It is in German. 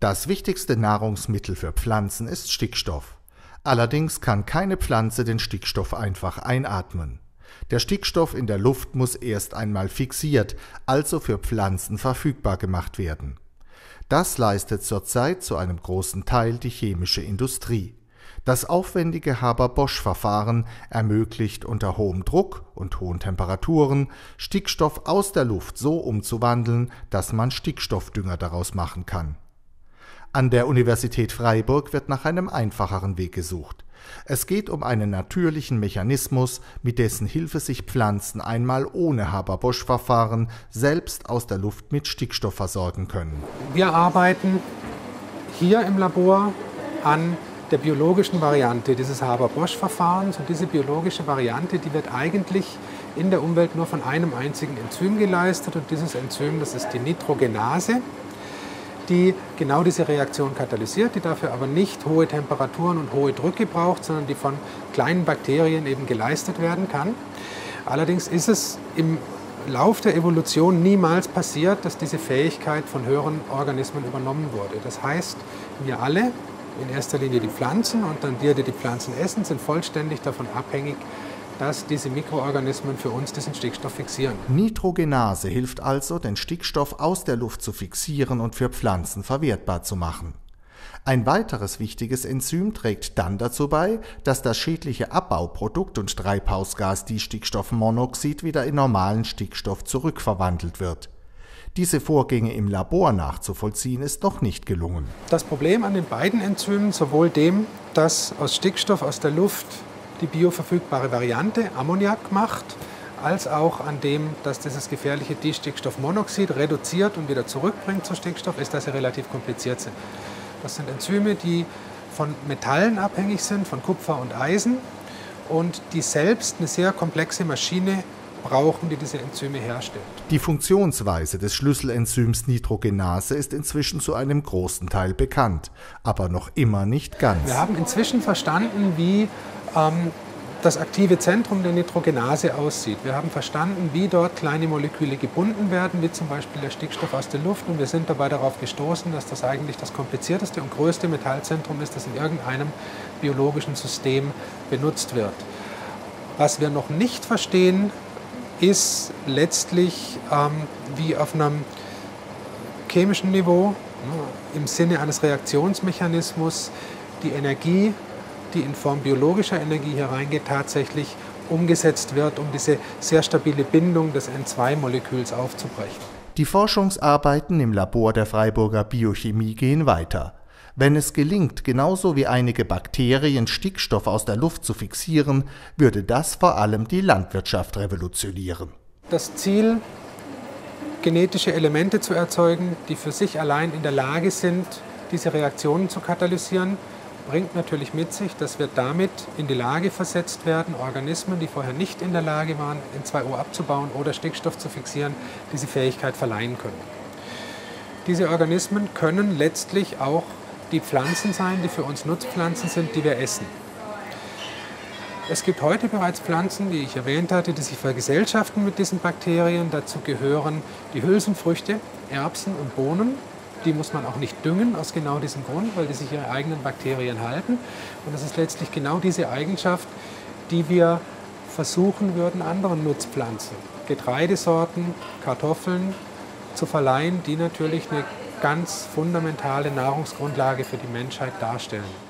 Das wichtigste Nahrungsmittel für Pflanzen ist Stickstoff. Allerdings kann keine Pflanze den Stickstoff einfach einatmen. Der Stickstoff in der Luft muss erst einmal fixiert, also für Pflanzen verfügbar gemacht werden. Das leistet zurzeit zu einem großen Teil die chemische Industrie. Das aufwendige Haber-Bosch-Verfahren ermöglicht unter hohem Druck und hohen Temperaturen, Stickstoff aus der Luft so umzuwandeln, dass man Stickstoffdünger daraus machen kann. An der Universität Freiburg wird nach einem einfacheren Weg gesucht. Es geht um einen natürlichen Mechanismus, mit dessen Hilfe sich Pflanzen einmal ohne Haber-Bosch-Verfahren selbst aus der Luft mit Stickstoff versorgen können. Wir arbeiten hier im Labor an der biologischen Variante dieses Haber-Bosch-Verfahrens. Und diese biologische Variante, die wird eigentlich in der Umwelt nur von einem einzigen Enzym geleistet. Und dieses Enzym, das ist die Nitrogenase, die genau diese Reaktion katalysiert, die dafür aber nicht hohe Temperaturen und hohe Drücke braucht, sondern die von kleinen Bakterien eben geleistet werden kann. Allerdings ist es im Lauf der Evolution niemals passiert, dass diese Fähigkeit von höheren Organismen übernommen wurde. Das heißt, wir alle, in erster Linie die Pflanzen und dann wir, die die Pflanzen essen, sind vollständig davon abhängig, dass diese Mikroorganismen für uns diesen Stickstoff fixieren. Nitrogenase hilft also, den Stickstoff aus der Luft zu fixieren und für Pflanzen verwertbar zu machen. Ein weiteres wichtiges Enzym trägt dann dazu bei, dass das schädliche Abbauprodukt und Treibhausgas Distickstoffmonoxid wieder in normalen Stickstoff zurückverwandelt wird. Diese Vorgänge im Labor nachzuvollziehen, ist noch nicht gelungen. Das Problem an den beiden Enzymen, sowohl dem, dass aus Stickstoff aus der Luft die bioverfügbare Variante Ammoniak macht, als auch an dem, dass dieses gefährliche Distickstoffmonoxid reduziert und wieder zurückbringt zu Stickstoff, ist, dass sie relativ kompliziert sind. Das sind Enzyme, die von Metallen abhängig sind, von Kupfer und Eisen, und die selbst eine sehr komplexe Maschine brauchen, die diese Enzyme herstellt. Die Funktionsweise des Schlüsselenzyms Nitrogenase ist inzwischen zu einem großen Teil bekannt, aber noch immer nicht ganz. Wir haben inzwischen verstanden, wie das aktive Zentrum der Nitrogenase aussieht. Wir haben verstanden, wie dort kleine Moleküle gebunden werden, wie zum Beispiel der Stickstoff aus der Luft. Und wir sind dabei darauf gestoßen, dass das eigentlich das komplizierteste und größte Metallzentrum ist, das in irgendeinem biologischen System benutzt wird. Was wir noch nicht verstehen, ist letztlich wie auf einem chemischen Niveau, im Sinne eines Reaktionsmechanismus, die Energie, die in Form biologischer Energie hier reingeht, tatsächlich umgesetzt wird, um diese sehr stabile Bindung des N2-Moleküls aufzubrechen. Die Forschungsarbeiten im Labor der Freiburger Biochemie gehen weiter. Wenn es gelingt, genauso wie einige Bakterien Stickstoff aus der Luft zu fixieren, würde das vor allem die Landwirtschaft revolutionieren. Das Ziel, genetische Elemente zu erzeugen, die für sich allein in der Lage sind, diese Reaktionen zu katalysieren, bringt natürlich mit sich, dass wir damit in die Lage versetzt werden, Organismen, die vorher nicht in der Lage waren, N2O abzubauen oder Stickstoff zu fixieren, diese Fähigkeit verleihen können. Diese Organismen können letztlich auch die Pflanzen sein, die für uns Nutzpflanzen sind, die wir essen. Es gibt heute bereits Pflanzen, die ich erwähnt hatte, die sich vergesellschaften mit diesen Bakterien. Dazu gehören die Hülsenfrüchte, Erbsen und Bohnen. Die muss man auch nicht düngen, aus genau diesem Grund, weil die sich ihre eigenen Bakterien halten. Und das ist letztlich genau diese Eigenschaft, die wir versuchen würden, anderen Nutzpflanzen, Getreidesorten, Kartoffeln zu verleihen, die natürlich eine ganz fundamentale Nahrungsgrundlage für die Menschheit darstellen.